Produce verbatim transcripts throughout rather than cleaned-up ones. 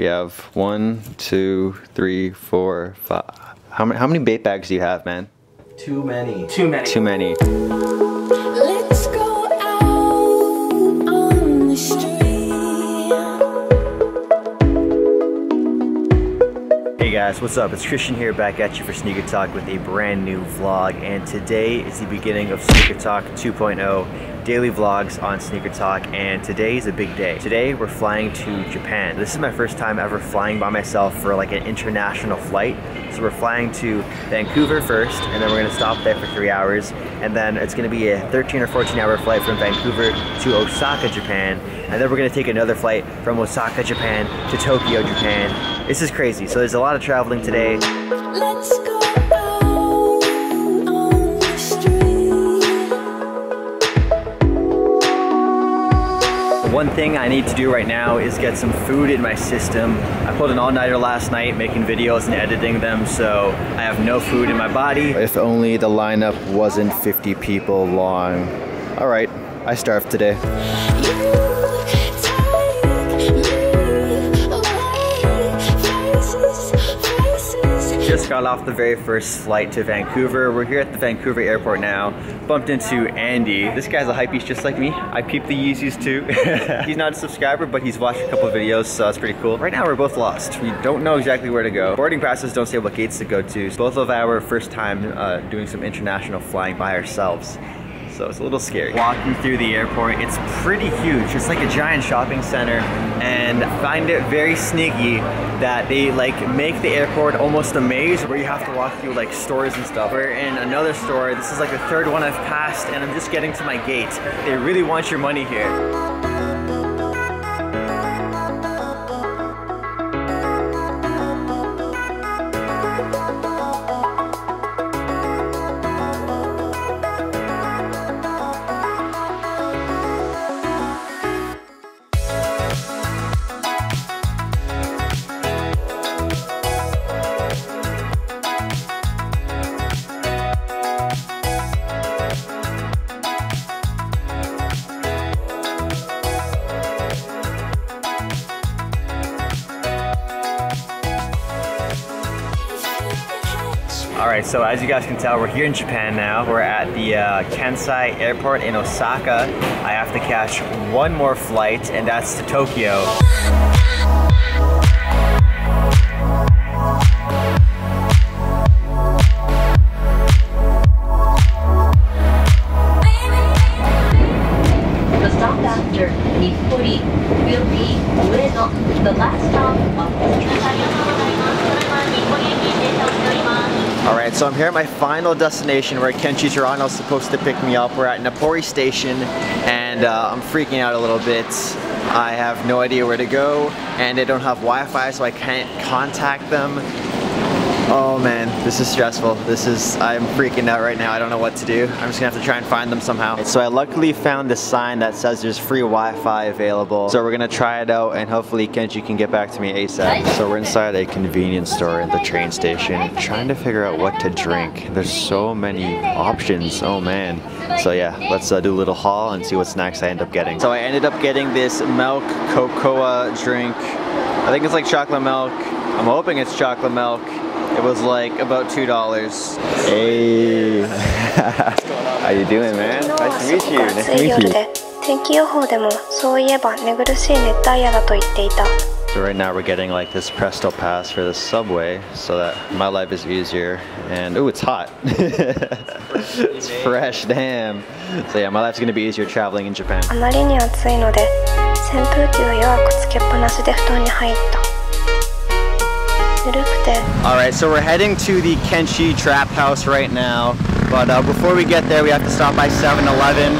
We have one, two, three, four, five. How many, how many Bape bags do you have, man? Too many. Too many. Too many. Let's go out on the street. Hey guys, what's up? It's Christian here, back at you for Sneaker Talk with a brand new vlog. And today is the beginning of Sneaker Talk two point oh. Daily vlogs on Sneaker Talk, and today is a big day. Today we're flying to Japan. This is my first time ever flying by myself for like an international flight. So we're flying to Vancouver first, and then we're gonna stop there for three hours, and then it's gonna be a thirteen or fourteen hour flight from Vancouver to Osaka, Japan, and then we're gonna take another flight from Osaka, Japan to Tokyo, Japan. This is crazy. So there's a lot of traveling today. Let's go. One thing I need to do right now is get some food in my system. I pulled an all-nighter last night making videos and editing them, so I have no food in my body. If only the lineup wasn't fifty people long. All right, I starved today. Just got off the very first flight to Vancouver. We're here at the Vancouver airport now. Bumped into Andy. This guy's a hypebeast just like me. I peep the Yeezys too. He's not a subscriber, but he's watched a couple of videos, so that's pretty cool. Right now we're both lost. We don't know exactly where to go. Boarding passes don't say what gates to go to. Both of our first time uh, doing some international flying by ourselves. So it's a little scary. Walking through the airport, it's pretty huge. It's like a giant shopping center, and I find it very sneaky that they like make the airport almost a maze where you have to walk through like stores and stuff. We're in another store. This is like the third one I've passed, and I'm just getting to my gate. They really want your money here. Alright, so as you guys can tell, we're here in Japan now. We're at the uh, Kansai Airport in Osaka. I have to catch one more flight, and that's to Tokyo. The stop after Nippori will be Ueno, the last stop of Kansai Airport. Alright, so I'm here at my final destination where Kenshi Toronto is supposed to pick me up. We're at Nippori Station, and uh, I'm freaking out a little bit. I have no idea where to go, and I don't have Wi-Fi, so I can't contact them. Oh man, this is stressful. This is, I'm freaking out right now. I don't know what to do. I'm just gonna have to try and find them somehow. So I luckily found this sign that says there's free Wi-Fi available. So we're gonna try it out, and hopefully Kenshi can get back to me ASAP. So we're inside a convenience store at the train station, trying to figure out what to drink. There's so many options, oh man. So yeah, let's uh, do a little haul and see what snacks I end up getting. So I ended up getting this milk cocoa drink. I think it's like chocolate milk. I'm hoping it's chocolate milk. It was like about two dollars. Hey, how you doing, man? Nice to meet you. Nice to meet you. So right now we're getting like this Presto Pass for the subway, so that my life is easier. And oh, it's hot. It's fresh, damn. So yeah, my life's gonna be easier traveling in Japan. Alright, so we're heading to the Kenshi Trap House right now, but uh, before we get there we have to stop by seven eleven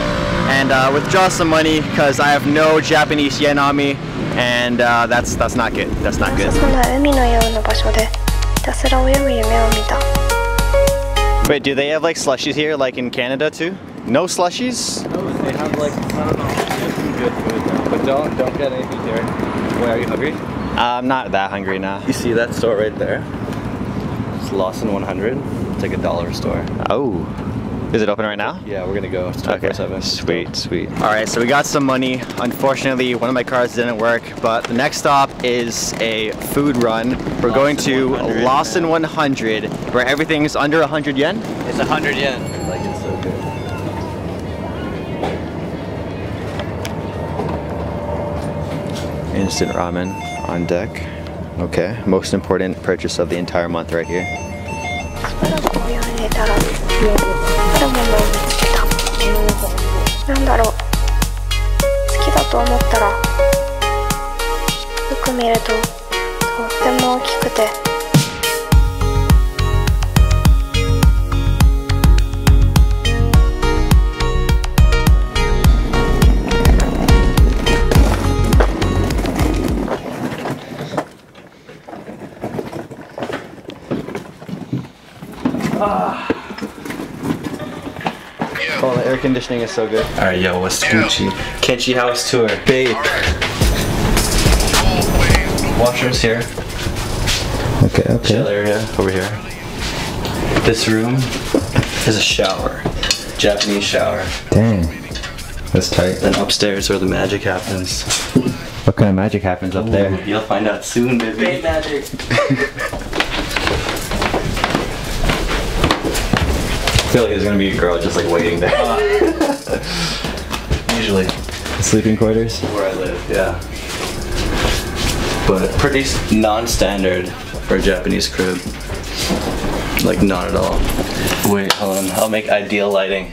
and uh, withdraw some money because I have no Japanese yen on me, and uh, that's that's not good. That's not good. Wait, do they have like slushies here like in Canada too? No slushies? No, they have like, I don't know, they have some good food though, but don't, don't get anything there. Wait, are you hungry? Uh, I'm not that hungry now. You see that store right there? It's Lawson one hundred. It's like a dollar store. Oh. Is it open right now? Yeah, we're gonna go. Okay, sweet, sweet. All right, so we got some money. Unfortunately, one of my cars didn't work, but the next stop is a food run. We're going to Lawson one hundred, where everything's under one hundred yen. It's one hundred yen. Like, it's so good. Instant ramen on deck. Okay, most important purchase of the entire month right here. Oh, the air conditioning is so good. Alright, yo, what's Gucci? Kenshi house tour. Bape. Washroom's here. Okay, okay. Chill area over here. This room is a shower. Japanese shower. Dang. That's tight. Then upstairs where the magic happens. What kind of magic happens up Ooh, there? You'll find out soon, baby. Great magic. I feel like there's gonna be a girl just like waiting there. Usually. The sleeping quarters? Where I live, yeah. But pretty non-standard for a Japanese crib. Like, not at all. Wait, hold on. I'll make ideal lighting.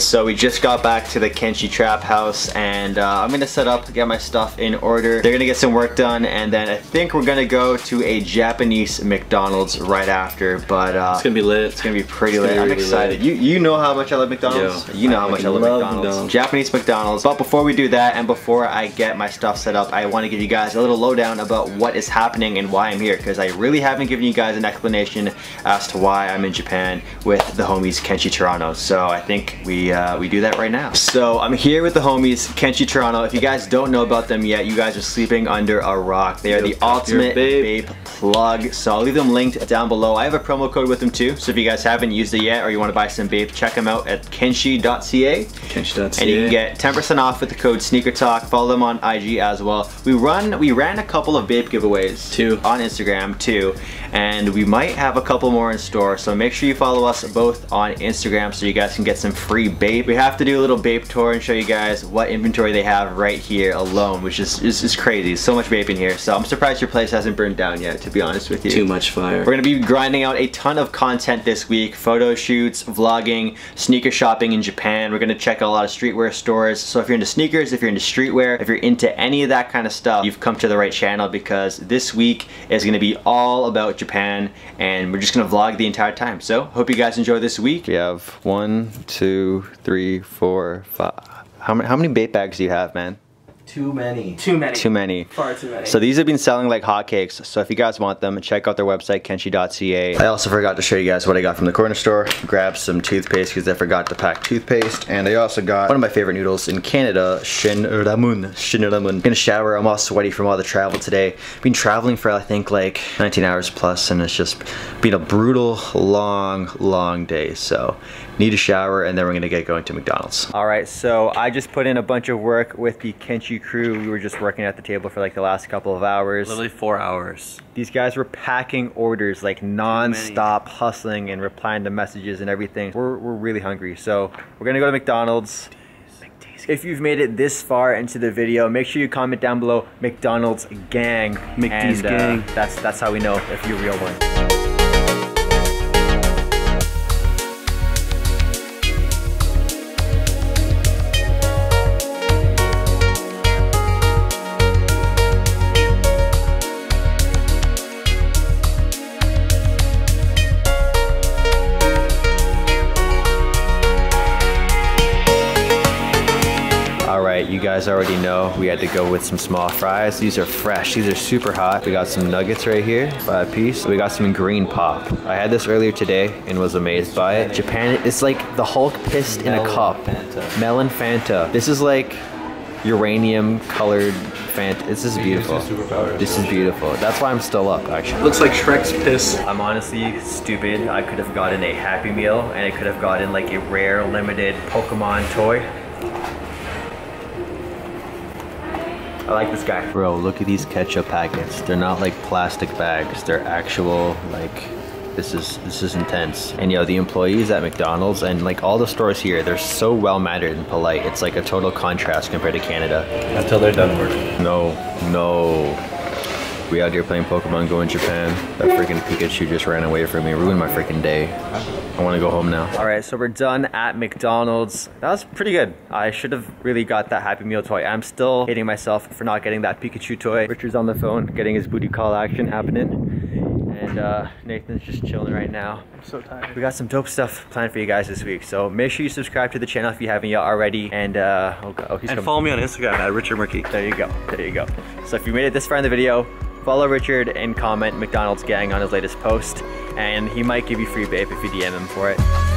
So we just got back to the Kenshi Trap House, and uh, I'm gonna set up, get my stuff in order. They're gonna get some work done, and then I think we're gonna go to a Japanese McDonald's right after. But uh, it's gonna be lit. It's gonna be pretty lit. I'm really excited. Lit. You you know how much I love McDonald's. Yo, you know I how much I love McDonald's. McDonald's. Japanese McDonald's. But before we do that, and before I get my stuff set up, I want to give you guys a little lowdown about what is happening and why I'm here, because I really haven't given you guys an explanation as to why I'm in Japan with the homies Kenshi Toronto. So I think we uh, we do that right now. So I'm here with the homies Kenshi Toronto. If you guys don't know about them yet, you guys are sleeping under a rock. They are the ultimate vape plug. So I'll leave them linked down below. I have a promo code with them too. So if you guys haven't used it yet or you want to buy some vape, check them out at kenshi dot c a. Kenshi dot c a. And you can get ten percent off with the code Sneaker Talk. Follow them on I G as well. We run we ran a couple of vape giveaways too on Instagram too, and we might have a couple more in store, so make sure you follow us both on Instagram so you guys can get some free Bape. We have to do a little Bape tour and show you guys what inventory they have right here alone, which is, is, is crazy. So much Bape in here, so I'm surprised your place hasn't burned down yet, to be honest with you. Too much fire. We're gonna be grinding out a ton of content this week. Photo shoots, vlogging, sneaker shopping in Japan. We're gonna check out a lot of streetwear stores, so if you're into sneakers, if you're into streetwear, if you're into any of that kind of stuff, you've come to the right channel, because this week is gonna be all about Japan, and we're just gonna vlog the entire time. So hope you guys enjoy this week. We have one, two, three, four, five. How many, how many bait bags do you have, man? Too many. Too many. Too many. Far too many. So these have been selling like hotcakes. So if you guys want them, check out their website, kenshi dot c a. I also forgot to show you guys what I got from the corner store. Grabbed some toothpaste because I forgot to pack toothpaste. And I also got one of my favorite noodles in Canada, Shin Ramyun. Shin Ramyun. I'm gonna shower. I'm all sweaty from all the travel today. I've been traveling for I think like nineteen hours plus, and it's just been a brutal, long, long day. So need a shower, and then we're gonna get going to McDonald's. All right, so I just put in a bunch of work with the Kenshi crew. We were just working at the table for like the last couple of hours. Literally four hours. These guys were packing orders, like non-stop hustling and replying to messages and everything. We're, we're really hungry, so we're gonna go to McDonald's. If you've made it this far into the video, make sure you comment down below, McDonald's gang. McD's and, uh, gang. That's, that's how we know if you're a real one. You guys already know we had to go with some small fries. These are fresh, these are super hot. We got some nuggets right here, five piece. We got some green pop. I had this earlier today and was amazed by it. Japan, it's like the Hulk pissed in a cup. Melon Fanta. This is like uranium-colored Fant. This is beautiful. This is beautiful. That's why I'm still up, actually. Looks like Shrek's piss. I'm honestly stupid. I could have gotten a Happy Meal, and I could have gotten like a rare, limited Pokemon toy. I like this guy. Bro, look at these ketchup packets. They're not like plastic bags. They're actual, like, this is this is intense. And yo, the employees at McDonald's and like all the stores here, they're so well-mannered and polite. It's like a total contrast compared to Canada. Until they're done working. No, no. We out here playing Pokemon Go in Japan. That freaking Pikachu just ran away from me. Ruined my freaking day. I want to go home now. All right, so we're done at McDonald's. That was pretty good. I should have really got that Happy Meal toy. I'm still hating myself for not getting that Pikachu toy. Richard's on the phone getting his booty call action happening. And uh, Nathan's just chilling right now. I'm so tired. We got some dope stuff planned for you guys this week. So make sure you subscribe to the channel if you haven't yet already. And uh, oh, oh, he's and coming. Follow me on Instagram at Richard Murky. There you go, there you go. So if you made it this far in the video, follow Richard and comment McDonald's gang on his latest post, and he might give you free Bape if you D M him for it.